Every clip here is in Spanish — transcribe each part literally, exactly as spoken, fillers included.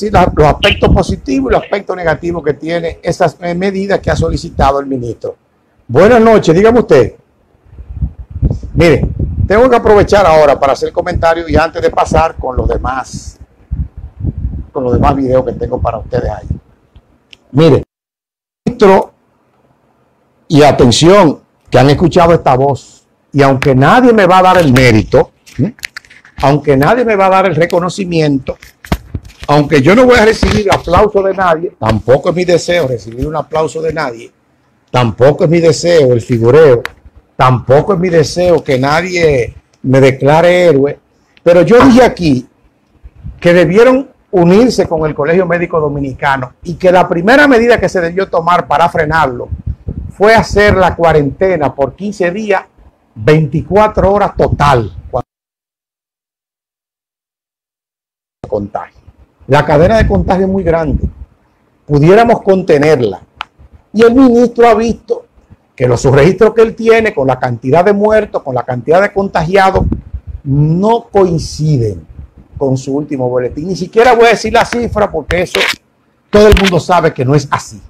decir los, los aspectos positivos y los aspectos negativos que tiene esas medidas que ha solicitado el ministro. Buenas noches, dígame usted. Mire, tengo que aprovechar ahora para hacer comentarios y antes de pasar con los demás, con los demás videos que tengo para ustedes ahí. Mire, ministro, y atención, que han escuchado esta voz, y aunque nadie me va a dar el mérito, ¿eh? aunque nadie me va a dar el reconocimiento, aunque yo no voy a recibir aplauso de nadie, tampoco es mi deseo recibir un aplauso de nadie, tampoco es mi deseo el figureo, tampoco es mi deseo que nadie me declare héroe, pero yo dije aquí que debieron unirse con el Colegio Médico Dominicano y que la primera medida que se debió tomar para frenarlo fue hacer la cuarentena por quince días, veinticuatro horas total. Contagio. La cadena de contagio es muy grande. Pudiéramos contenerla. Y el ministro ha visto que los subregistros que él tiene con la cantidad de muertos, con la cantidad de contagiados, no coinciden con su último boletín. Ni siquiera voy a decir la cifra porque eso todo el mundo sabe que no es así.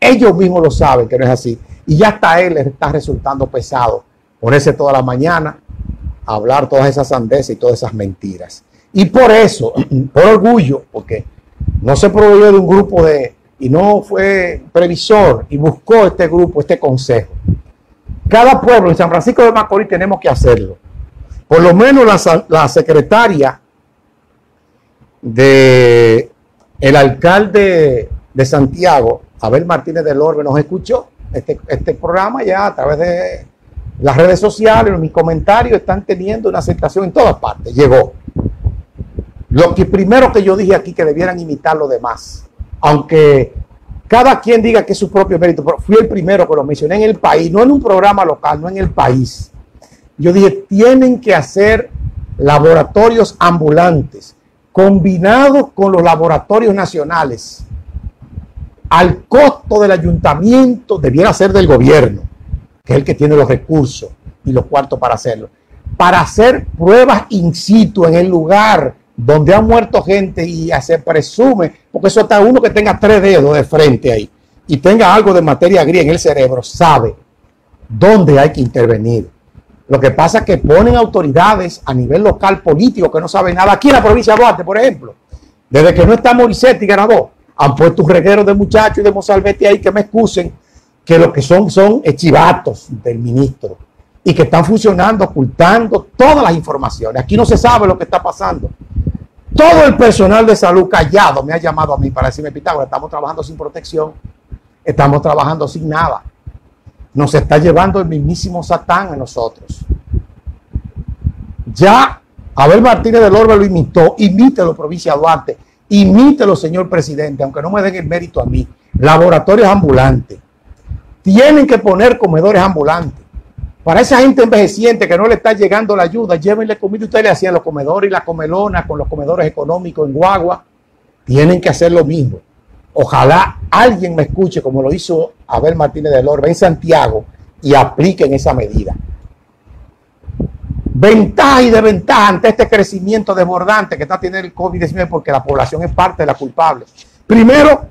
Ellos mismos lo saben que no es así. Y ya hasta él les está resultando pesado ponerse toda la mañana a hablar todas esas sandeces y todas esas mentiras. Y por eso, por orgullo, porque no se proveyó de un grupo de, y no fue previsor, y buscó este grupo, este consejo. Cada pueblo en San Francisco de Macorís tenemos que hacerlo. Por lo menos la, la secretaria de el alcalde de Santiago, Abel Martínez del Orbe, nos escuchó este, este programa ya a través de las redes sociales, mis comentarios están teniendo una aceptación en todas partes. Llegó. Lo que primero que yo dije aquí que debieran imitar los demás, aunque cada quien diga que es su propio mérito, pero fui el primero que lo mencioné en el país, no en un programa local, no en el país. Yo dije, tienen que hacer laboratorios ambulantes, combinados con los laboratorios nacionales, al costo del ayuntamiento, debiera ser del gobierno, que es el que tiene los recursos y los cuartos para hacerlo, para hacer pruebas in situ en el lugar donde ha muerto gente y se presume, porque eso hasta uno que tenga tres dedos de frente ahí y tenga algo de materia gris en el cerebro, sabe dónde hay que intervenir. Lo que pasa es que ponen autoridades a nivel local político que no saben nada. Aquí en la provincia de Duarte, por ejemplo, desde que no está Morissetti ganador, han puesto un reguero de muchachos y de mozalbete ahí que me excusen, que lo que son son chivatos del ministro y que están funcionando, ocultando todas las informaciones. Aquí no se sabe lo que está pasando. Todo el personal de salud callado me ha llamado a mí para decirme, Pitágoras, estamos trabajando sin protección, estamos trabajando sin nada. Nos está llevando el mismísimo Satán a nosotros. Ya Abel Martínez del Orbe lo imitó, imítelo, provincia Duarte, imítelo, señor presidente, aunque no me den el mérito a mí. Laboratorios ambulantes. Tienen que poner comedores ambulantes. Para esa gente envejeciente que no le está llegando la ayuda, llévenle comida. Ustedes le hacían los comedores y la comelona con los comedores económicos en guagua. Tienen que hacer lo mismo. Ojalá alguien me escuche como lo hizo Abel Martínez del Orbe en Santiago y apliquen esa medida. Ventaja y desventaja ante este crecimiento desbordante que está teniendo el COVID diecinueve porque la población es parte de la culpable. Primero,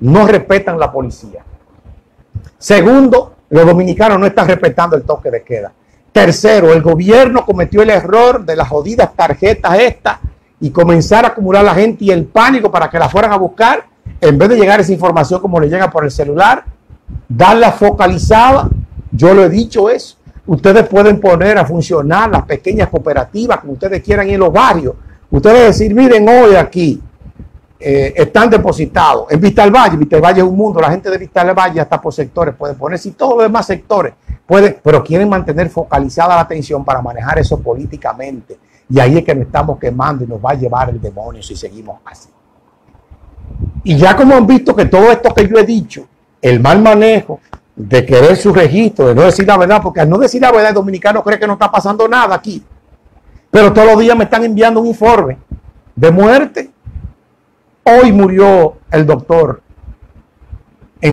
no respetan la policía. Segundo, los dominicanos no están respetando el toque de queda. Tercero, el gobierno cometió el error de las jodidas tarjetas estas y comenzar a acumular la gente y el pánico para que la fueran a buscar. En vez de llegar esa información como le llega por el celular, darla focalizada. Yo lo he dicho eso. Ustedes pueden poner a funcionar las pequeñas cooperativas que ustedes quieran en los barrios. Ustedes decir, miren, hoy aquí Eh, están depositados en Vista al Valle. Vista al Valle es un mundo, la gente de Vista al Valle hasta por sectores pueden ponerse y todos los demás sectores pueden, pero quieren mantener focalizada la atención para manejar eso políticamente, y ahí es que nos estamos quemando y nos va a llevar el demonio si seguimos así. Y ya como han visto que todo esto que yo he dicho, el mal manejo de querer su registro, de no decir la verdad, porque al no decir la verdad el dominicano cree que no está pasando nada aquí, pero todos los días me están enviando un informe de muerte. Hoy murió el doctor en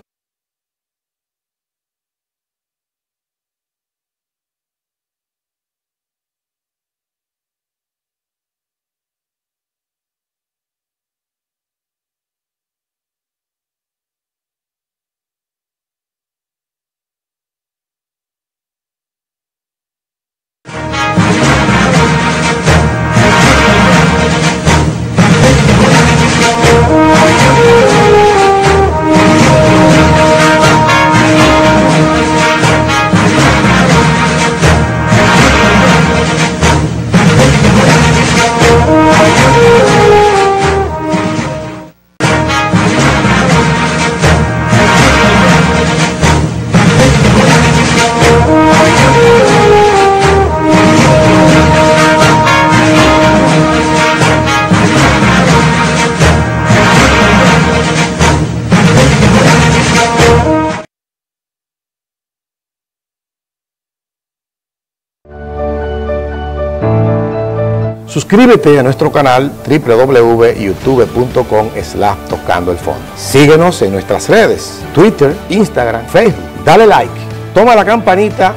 Suscríbete a nuestro canal w w w punto youtube punto com slash tocando el fondo. Síguenos en nuestras redes, Twitter, Instagram, Facebook. Dale like, toma la campanita.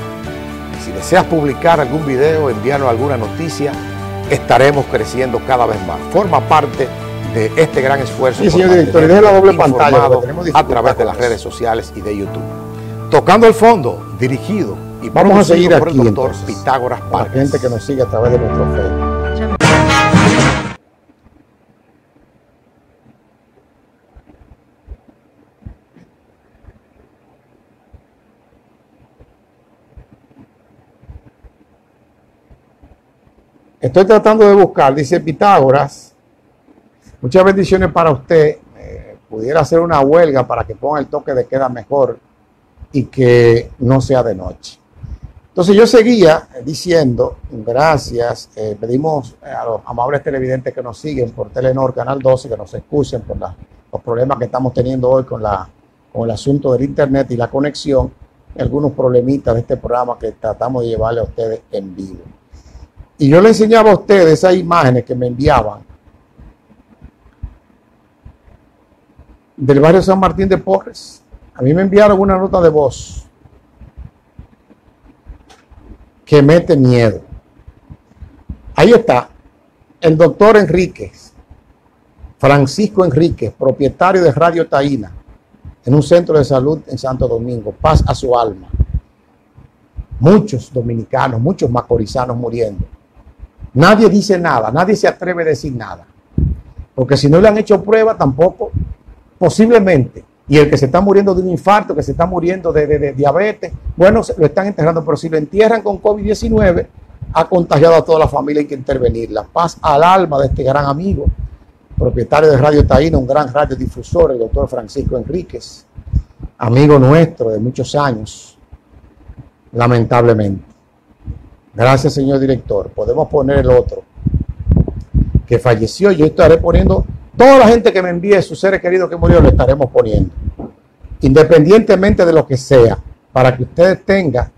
Si deseas publicar algún video, enviarnos alguna noticia, estaremos creciendo cada vez más. Forma parte de este gran esfuerzo. Y señor director, de la doble pantalla a través de las redes sociales y de YouTube. Tocando el Fondo, dirigido y vamos a seguir por aquí, el doctor entonces, Pitágoras Parques. La gente que nos sigue a través de nuestro Facebook. Estoy tratando de buscar, dice Pitágoras, muchas bendiciones para usted, eh, pudiera hacer una huelga para que ponga el toque de queda mejor y que no sea de noche. Entonces yo seguía diciendo, gracias, eh, pedimos a los amables televidentes que nos siguen por Telenor, Canal doce, que nos escuchen por la, los problemas que estamos teniendo hoy con, la, con el asunto del internet y la conexión, algunos problemitas de este programa que tratamos de llevarle a ustedes en vivo. Y yo le enseñaba a ustedes esas imágenes que me enviaban del barrio San Martín de Porres. A mí me enviaron una nota de voz que mete miedo. Ahí está el doctor Enríquez, Francisco Enríquez, propietario de Radio Taína, en un centro de salud en Santo Domingo. Paz a su alma. Muchos dominicanos, muchos macorizanos muriendo. Nadie dice nada, nadie se atreve a decir nada, porque si no le han hecho prueba tampoco, posiblemente, y el que se está muriendo de un infarto, que se está muriendo de, de, de diabetes, bueno, lo están enterrando, pero si lo entierran con COVID diecinueve, ha contagiado a toda la familia, hay que intervenir. La paz al alma de este gran amigo, propietario de Radio Taína, un gran radiodifusor, el doctor Francisco Enríquez, amigo nuestro de muchos años, lamentablemente. Gracias, señor director. Podemos poner el otro que falleció. Yo estaré poniendo toda la gente que me envíe sus seres queridos que murieron, lo estaremos poniendo, independientemente de lo que sea, para que ustedes tengan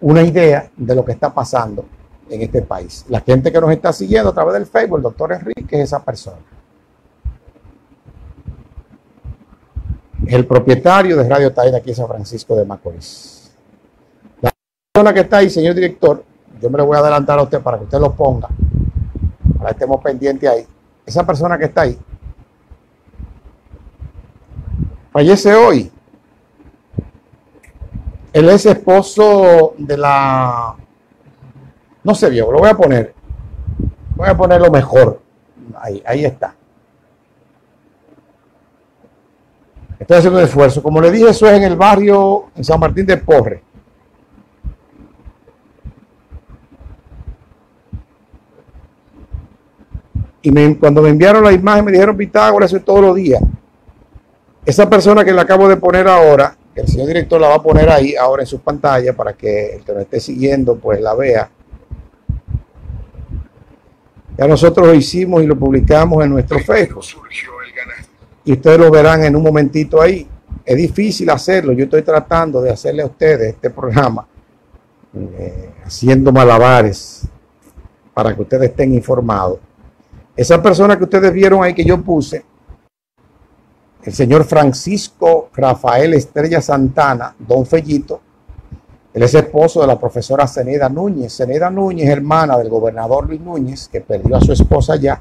una idea de lo que está pasando en este país. La gente que nos está siguiendo a través del Facebook, el doctor Enríquez, esa persona, el propietario de Radio Taína aquí en San Francisco de Macorís. La persona que está ahí, señor director, yo me lo voy a adelantar a usted para que usted lo ponga, para que estemos pendientes ahí. Esa persona que está ahí fallece hoy. Él es esposo de la... No sé bien, lo voy a poner. Voy a poner lo mejor. Ahí, ahí está. Estoy haciendo un esfuerzo. Como le dije, eso es en el barrio, en San Martín de Porres. Y me, cuando me enviaron la imagen me dijeron, Pitágoras, eso es todos los días. Esa persona que le acabo de poner ahora, que el señor director la va a poner ahí ahora en su pantalla para que el que nos esté siguiendo pues la vea. Ya nosotros lo hicimos y lo publicamos en nuestro Facebook. Y ustedes lo verán en un momentito ahí. Es difícil hacerlo. Yo estoy tratando de hacerle a ustedes este programa, eh, haciendo malabares para que ustedes estén informados. Esa persona que ustedes vieron ahí que yo puse, el señor Francisco Rafael Estrella Santana, don Fellito, él es esposo de la profesora Ceneida Núñez. Ceneida Núñez, hermana del gobernador Luis Núñez, que perdió a su esposa ya,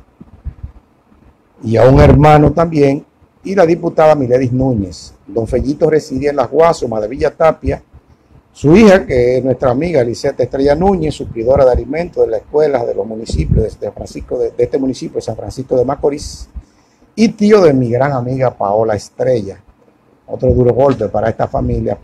y a un hermano también, y la diputada Miledis Núñez. Don Fellito reside en Las Guasumas de Villa Tapia. Su hija, que es nuestra amiga Alicia Estrella Núñez, suplidora de alimentos de las escuelas de los municipios de, Francisco de, de este municipio de San Francisco de Macorís, y tío de mi gran amiga Paola Estrella. Otro duro golpe para esta familia.